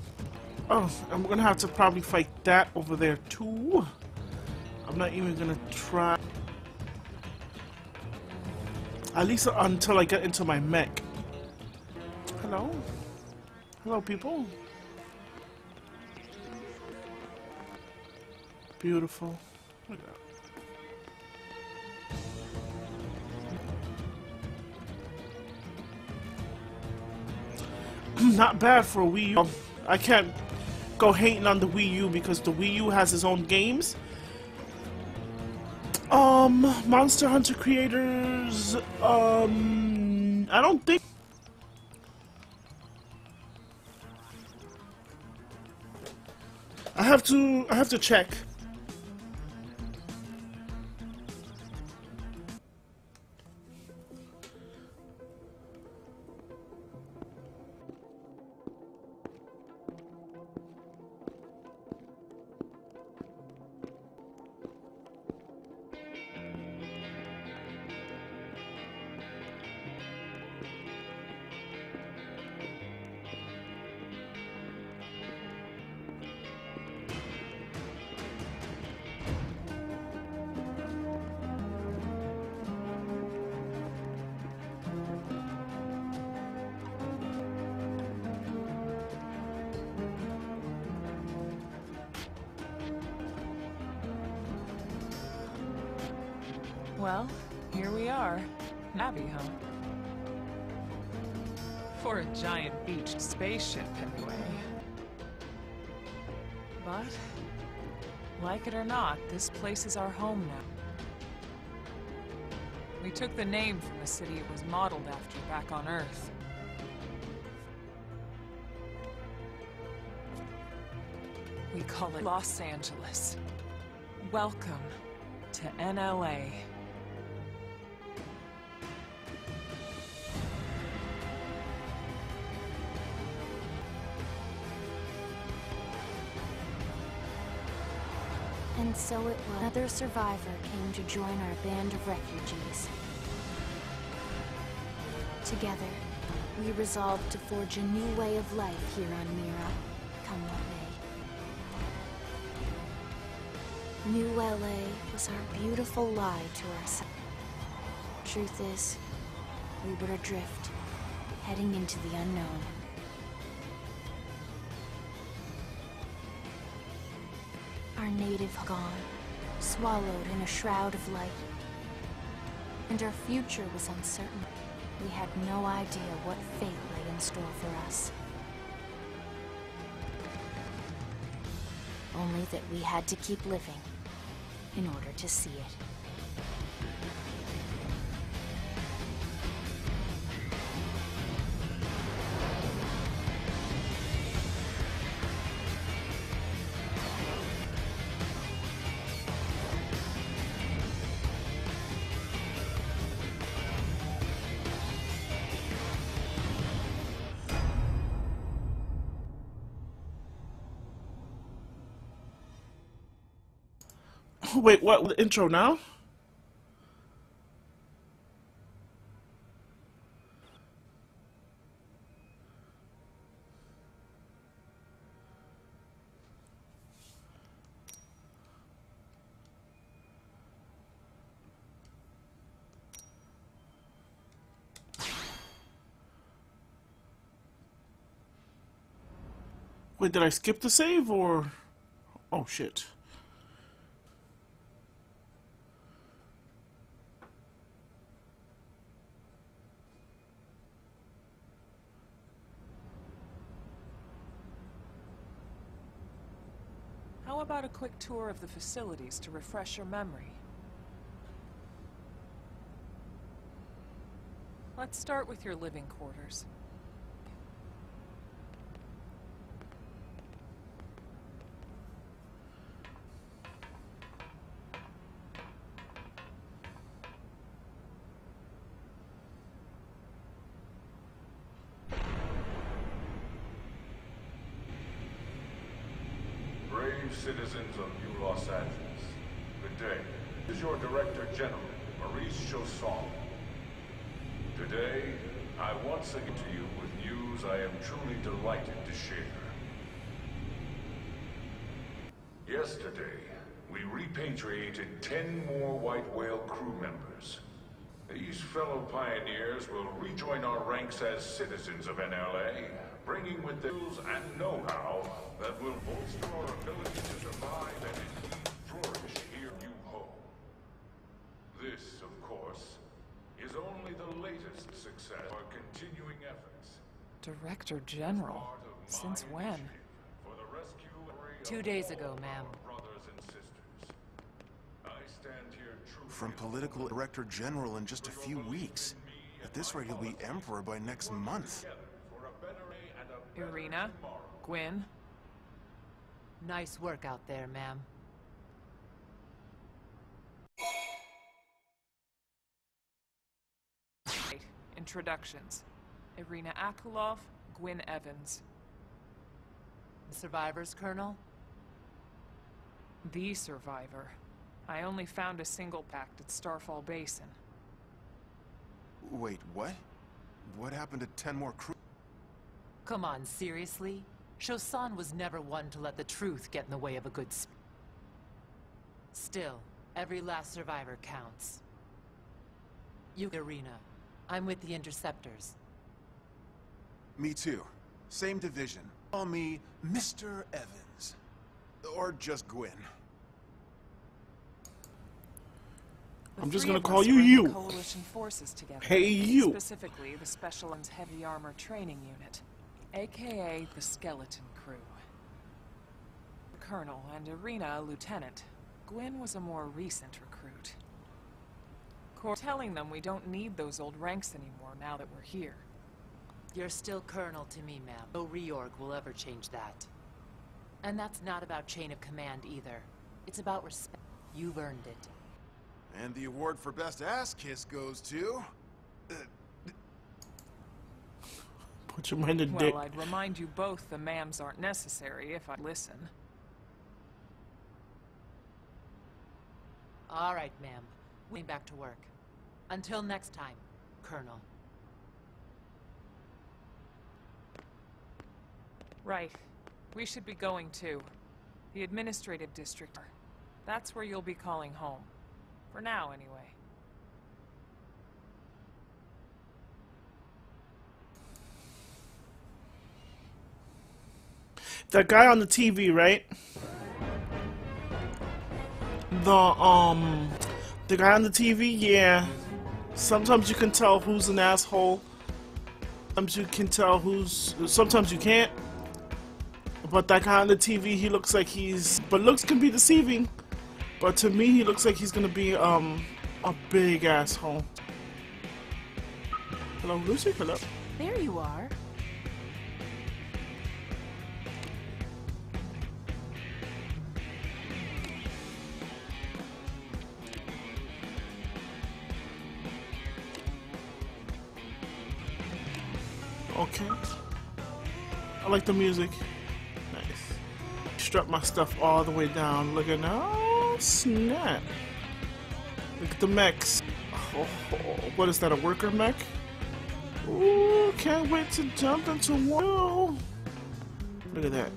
Oh, and we're gonna have to probably fight that over there too. I'm not even gonna try. At least until I get into my mech. Hello? Hello, people. Beautiful. Look at that. Not bad for a Wii U. I can't go hating on the Wii U because the Wii U has its own games. Um, Monster Hunter creators, um, I don't think... I have to, I have to check. Well, here we are. Navi, huh? For a giant beached spaceship, anyway. But, like it or not, this place is our home now. We took the name from the city it was modeled after back on Earth. We call it Los Angeles. Welcome to N L A. And so it was. Another survivor came to join our band of refugees. Together, we resolved to forge a new way of life here on Mira, come what may. New L A was our beautiful lie to ourselves. Truth is, we were adrift, heading into the unknown. Our native gone, swallowed in a shroud of light. And our future was uncertain. We had no idea what fate lay in store for us. Only that we had to keep living in order to see it. Wait, what? The intro now? Wait, did I skip the save or... Oh, shit. About a quick tour of the facilities to refresh your memory. Let's start with your living quarters. Citizens of New Los Angeles, good day. This is your Director General, Maurice Chausson. Today, I once again to you with news I am truly delighted to share. Yesterday, we repatriated ten more White Whale crew members. These fellow pioneers will rejoin our ranks as citizens of N L A, bringing with them tools and know-how that will bolster our ability to survive and indeed flourish here in New Hope. This, of course, is only the latest success of our continuing efforts. Director General? Since when? For the rescue Two days ago, ma'am. Brothers and sisters, I stand here truly. from political director general in just a few weeks. At this rate, he'll be emperor by next month. Irina? Gwynne? Nice work out there, ma'am. Introductions. Irina Akulov, Gwynne Evans. The survivors, Colonel? The survivor. I only found a single pact at Starfall Basin. Wait, what? What happened to ten more crew? Come on, seriously? Shosan was never one to let the truth get in the way of a good sp- Still, every last survivor counts. You, Irina. I'm with the Interceptors. Me too. Same division. Call me Mister Evans. Or just Gwynne. I'm just gonna call you you. Coalition forces together. Hey you. Specifically, the Special and Heavy Armor Training Unit, A K A the Skeleton Crew. The Colonel and Irina, a Lieutenant. Gwynne was a more recent recruit. We're telling them we don't need those old ranks anymore now that we're here. You're still Colonel to me, ma'am. No reorg will ever change that. And that's not about chain of command either. It's about respect. You've earned it. And the award for best ass kiss goes to... Uh, Put your mind in dick. Well, I'd remind you both the ma'ams aren't necessary if I listen. All right, ma'am. We're back to work. Until next time, Colonel. Right. We should be going to the administrative district. That's where you'll be calling home. For now, anyway. That guy on the T V, right? The, um... The guy on the T V? Yeah. Sometimes you can tell who's an asshole. Sometimes you can tell who's... Sometimes you can't. But that guy on the T V, he looks like he's... But looks can be deceiving. But to me, he looks like he's gonna be, um... a big asshole. Hello, Lucy? Hello? There you are. Okay. I like the music. Nice. Strap my stuff all the way down. Look at now. Oh, snap. Look at the mechs. Oh, what is that, a worker mech? Ooh, can't wait to jump into one. Look at that.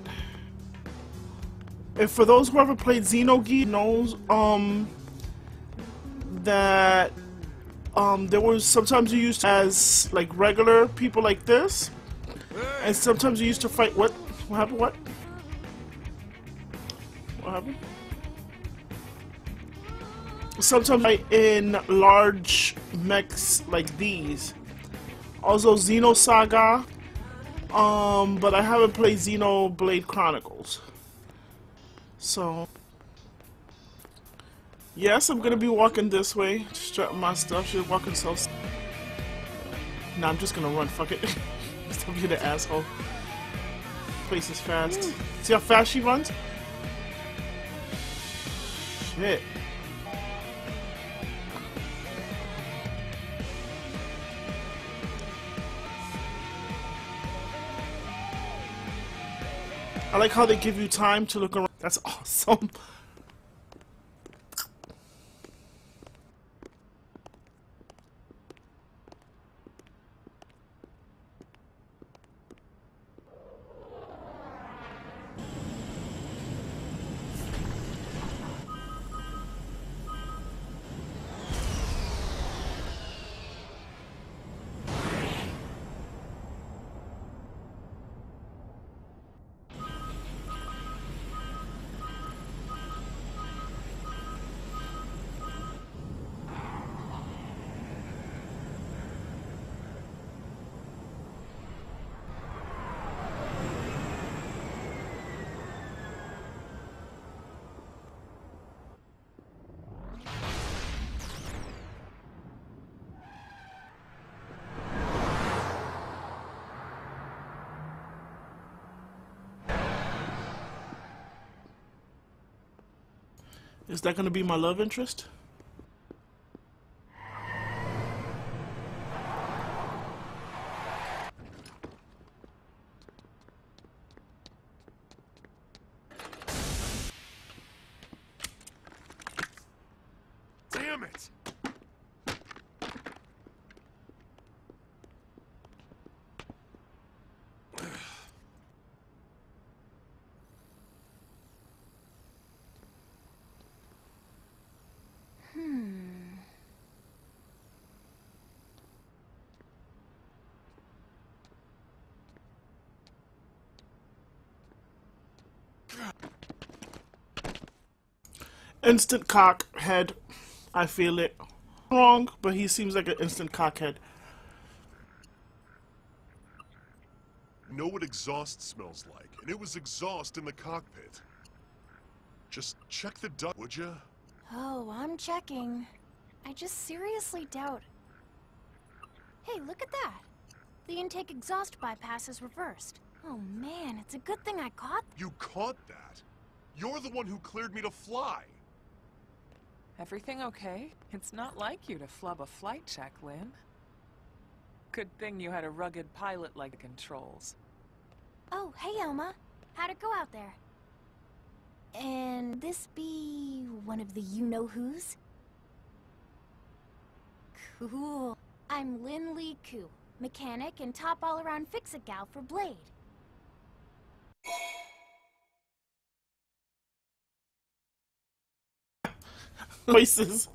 And for those who ever played Xenogears knows um that Um, there was sometimes you used to, as like regular people like this, and sometimes you used to fight. What? What happened? What? What happened? Sometimes fight in large mechs like these. Also Xenosaga, um, but I haven't played Xenoblade Chronicles, so. Yes, I'm gonna be walking this way. Strap my stuff. She's walking so. Nah, I'm just gonna run. Fuck it. Stop being an asshole. Place is fast. Mm. See how fast she runs? Shit. I like how they give you time to look around. That's awesome. Is that going to be my love interest? Damn it! Instant cockhead. I feel it. Wrong, but he seems like an instant cockhead. Know what exhaust smells like, and it was exhaust in the cockpit. Just check the duct, would ya? Oh, I'm checking. I just seriously doubt. Hey, look at that. The intake exhaust bypass is reversed. Oh man, it's a good thing I caught. You caught that? You're the one who cleared me to fly. Everything okay? It's not like you to flub a flight check, Lin. Good thing you had a rugged pilot like the controls. Oh, hey Elma. How'd it go out there? And this be one of the you-know-who's? Cool. I'm Lin Lee Koo, mechanic and top all-around fix-it gal for Blade. Voices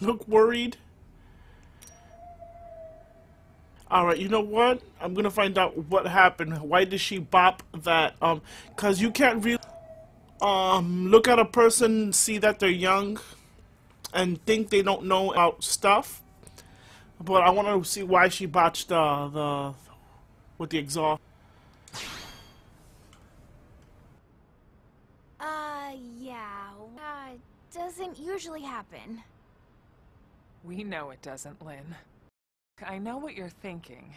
look worried. Alright, you know what? I'm gonna find out what happened. Why did she bop that? Um, cause you can't really um look at a person, see that they're young, and think they don't know about stuff. But I want to see why she botched uh, the with the exhaust. Uh, yeah. Uh, doesn't usually happen. We know it doesn't, Lin. I know what you're thinking.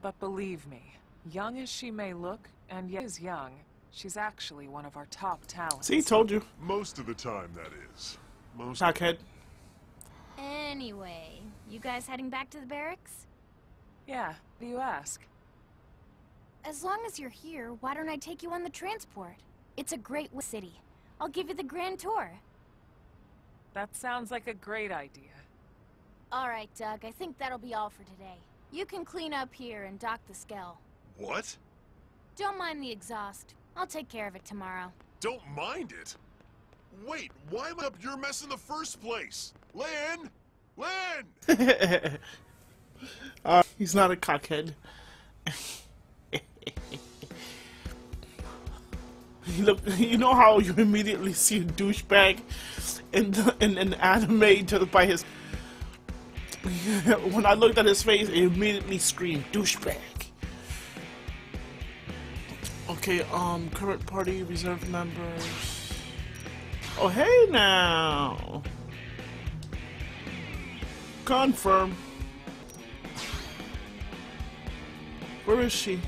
But believe me, young as she may look, and yet is young, she's actually one of our top talents. See, told you. Most of the time, that is. Most Cockhead. Anyway, you guys heading back to the barracks? Yeah, do you ask? As long as you're here, why don't I take you on the transport? It's a great city. I'll give you the grand tour. That sounds like a great idea. Alright, Doug, I think that'll be all for today. You can clean up here and dock the skell. What? Don't mind the exhaust. I'll take care of it tomorrow. Don't mind it? Wait, why am I up your mess in the first place? Lin! Lin! uh, he's not a cockhead. Look, you know how you immediately see a douchebag in the, in an anime to, by his. When I looked at his face, it immediately screamed douchebag. Okay, um, current party reserve members. Oh hey now. Confirm. Where is she?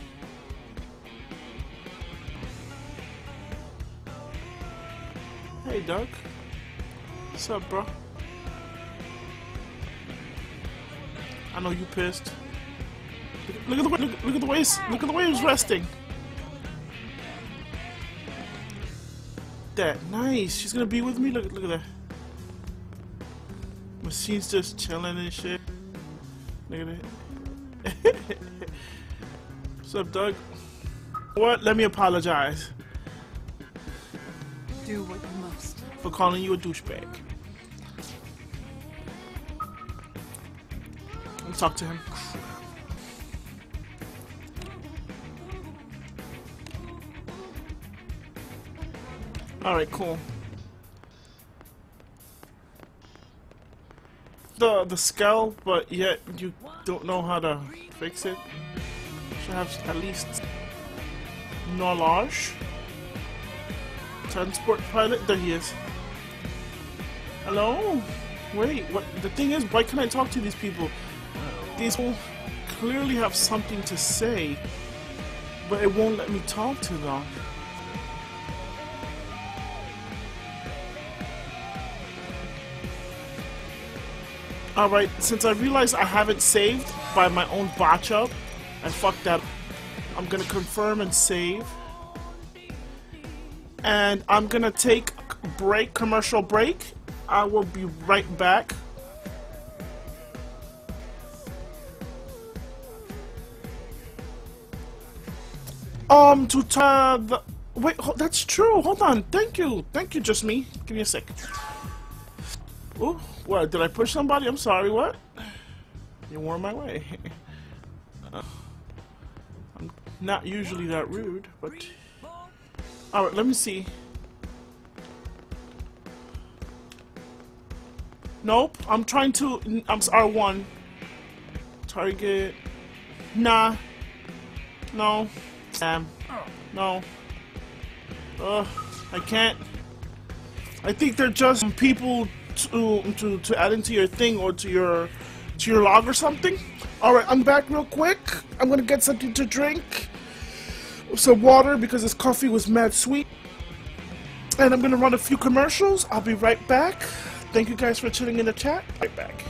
Hey, Doug. What's up, bro? I know you pissed. Look, look at the way. Look, look at the waves. Look at the way he was resting. That nice. She's gonna be with me. Look, look at that. Machine's just chilling and shit. Look at it. What's up, Doug? What? Let me apologize. Do what you must. For calling you a douchebag. Let's talk to him. Alright, cool. The the skull, but yet you don't know how to fix it. Should have at least knowledge. Transport pilot, there he is. Hello? Wait, what? The thing is, why can't I talk to these people? These people clearly have something to say, but it won't let me talk to them. Alright, since I realized I haven't saved by my own botch up, I fucked that up. I'm gonna confirm and save. And I'm gonna take a break, commercial break. I will be right back. Um, to uh, the wait, oh, that's true. Hold on. Thank you. Thank you, just me. Give me a sec. Ooh, what? Did I push somebody? I'm sorry. What? You were my way. Uh, I'm not usually that rude, but all right. Let me see. Nope. I'm trying to. I'm R one. Target. Nah. No. Damn. No. Ugh. I can't. I think they're just people to to to add into your thing or to your to your log or something. All right, I'm back real quick. I'm gonna get something to drink, some water because this coffee was mad sweet. And I'm gonna run a few commercials. I'll be right back. Thank you guys for tuning in the chat. Right back.